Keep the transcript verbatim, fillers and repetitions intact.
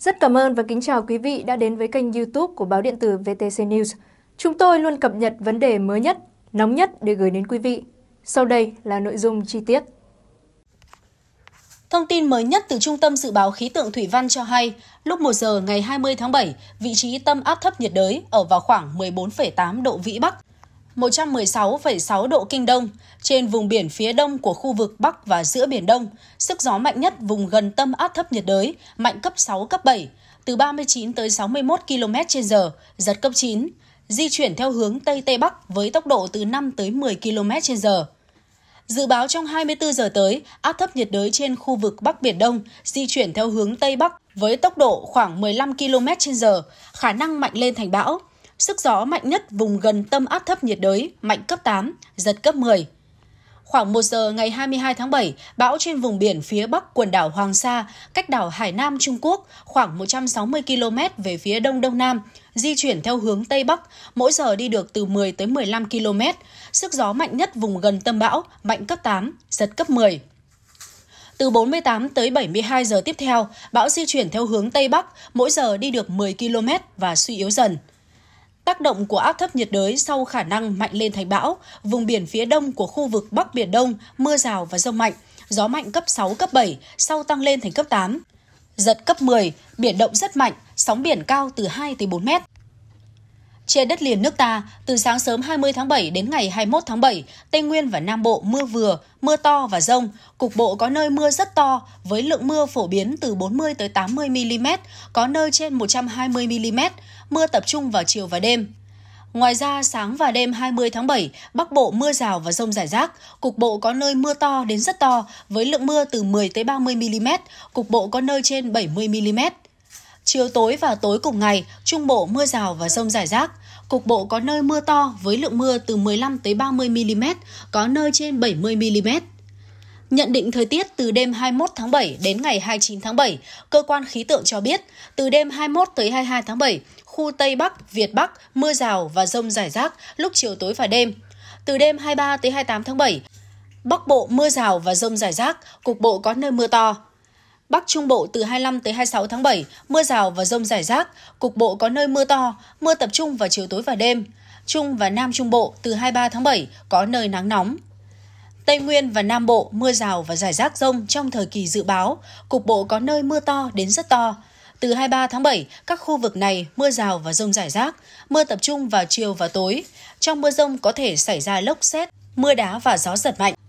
Rất cảm ơn và kính chào quý vị đã đến với kênh YouTube của báo điện tử vê tê xê News. Chúng tôi luôn cập nhật vấn đề mới nhất, nóng nhất để gửi đến quý vị. Sau đây là nội dung chi tiết. Thông tin mới nhất từ Trung tâm Dự báo Khí tượng Thủy Văn cho hay, lúc một giờ ngày hai mươi tháng bảy, vị trí tâm áp thấp nhiệt đới ở vào khoảng mười bốn phẩy tám độ Vĩ Bắc, một trăm mười sáu phẩy sáu độ Kinh Đông, trên vùng biển phía đông của khu vực Bắc và giữa Biển Đông. Sức gió mạnh nhất vùng gần tâm áp thấp nhiệt đới, mạnh cấp sáu, cấp bảy, từ ba mươi chín tới sáu mươi mốt ki lô mét trên giờ, giật cấp chín, di chuyển theo hướng Tây Tây Bắc với tốc độ từ năm tới mười ki lô mét trên giờ. Dự báo trong hai mươi tư giờ tới, áp thấp nhiệt đới trên khu vực Bắc Biển Đông di chuyển theo hướng Tây Bắc với tốc độ khoảng mười lăm ki lô mét trên giờ, khả năng mạnh lên thành bão. Sức gió mạnh nhất vùng gần tâm áp thấp nhiệt đới mạnh cấp tám, giật cấp mười. Khoảng một giờ ngày hai mươi hai tháng bảy, bão trên vùng biển phía Bắc quần đảo Hoàng Sa, cách đảo Hải Nam Trung Quốc khoảng một trăm sáu mươi ki lô mét về phía Đông Đông Nam, di chuyển theo hướng Tây Bắc, mỗi giờ đi được từ mười tới mười lăm ki lô mét. Sức gió mạnh nhất vùng gần tâm bão, mạnh cấp tám, giật cấp mười. Từ bốn mươi tám tới bảy mươi hai giờ tiếp theo, bão di chuyển theo hướng Tây Bắc, mỗi giờ đi được mười ki lô mét và suy yếu dần. Tác động của áp thấp nhiệt đới sau khả năng mạnh lên thành bão, vùng biển phía đông của khu vực Bắc Biển Đông, mưa rào và dông mạnh, gió mạnh cấp sáu, cấp bảy, sau tăng lên thành cấp tám, giật cấp mười, biển động rất mạnh, sóng biển cao từ hai tới bốn mét. Trên đất liền nước ta, từ sáng sớm hai mươi tháng bảy đến ngày hai mươi mốt tháng bảy, Tây Nguyên và Nam Bộ mưa vừa, mưa to và dông, cục bộ có nơi mưa rất to, với lượng mưa phổ biến từ bốn mươi tới tám mươi mi li mét, có nơi trên một trăm hai mươi mi li mét, mưa tập trung vào chiều và đêm. Ngoài ra, sáng và đêm hai mươi tháng bảy, Bắc Bộ mưa rào và dông rải rác, cục bộ có nơi mưa to đến rất to, với lượng mưa từ mười tới ba mươi mi li mét, cục bộ có nơi trên bảy mươi mi li mét. Chiều tối và tối cùng ngày, Trung Bộ mưa rào và dông rải rác, cục bộ có nơi mưa to với lượng mưa từ mười lăm tới ba mươi mi li mét, có nơi trên bảy mươi mi li mét. Nhận định thời tiết từ đêm hai mươi mốt tháng bảy đến ngày hai mươi chín tháng bảy, cơ quan khí tượng cho biết, từ đêm hai mươi mốt tới hai mươi hai tháng bảy, khu Tây Bắc, Việt Bắc mưa rào và dông rải rác lúc chiều tối và đêm. Từ đêm hai mươi ba tới hai mươi tám tháng bảy, Bắc Bộ mưa rào và dông rải rác, cục bộ có nơi mưa to. Bắc Trung Bộ từ hai mươi lăm tới hai mươi sáu tháng bảy, mưa rào và dông rải rác, cục bộ có nơi mưa to, mưa tập trung vào chiều tối và đêm. Trung và Nam Trung Bộ từ hai mươi ba tháng bảy có nơi nắng nóng. Tây Nguyên và Nam Bộ mưa rào và rải rác dông trong thời kỳ dự báo, cục bộ có nơi mưa to đến rất to. Từ hai mươi ba tháng bảy, các khu vực này mưa rào và dông rải rác, mưa tập trung vào chiều và tối. Trong mưa dông có thể xảy ra lốc sét, mưa đá và gió giật mạnh.